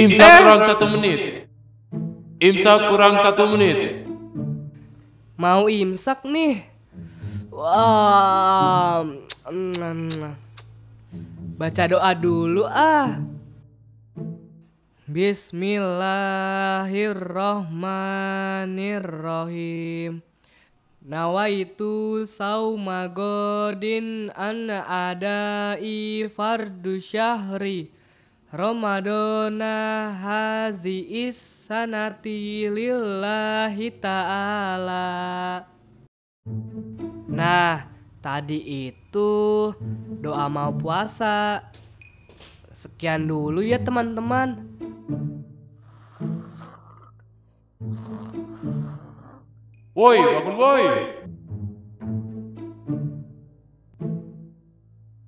Imsak kurang 1 menit. Imsak kurang 1 menit. Mau imsak nih. Wah, baca doa dulu ah. Bismillahirrohmanirrohim. Nawaitu sauma godin an adai fardu syahri Ramadona hazi isanati lillahi ta'ala. Nah, tadi itu doa mau puasa. Sekian dulu ya teman-teman. Woi, bangun woi.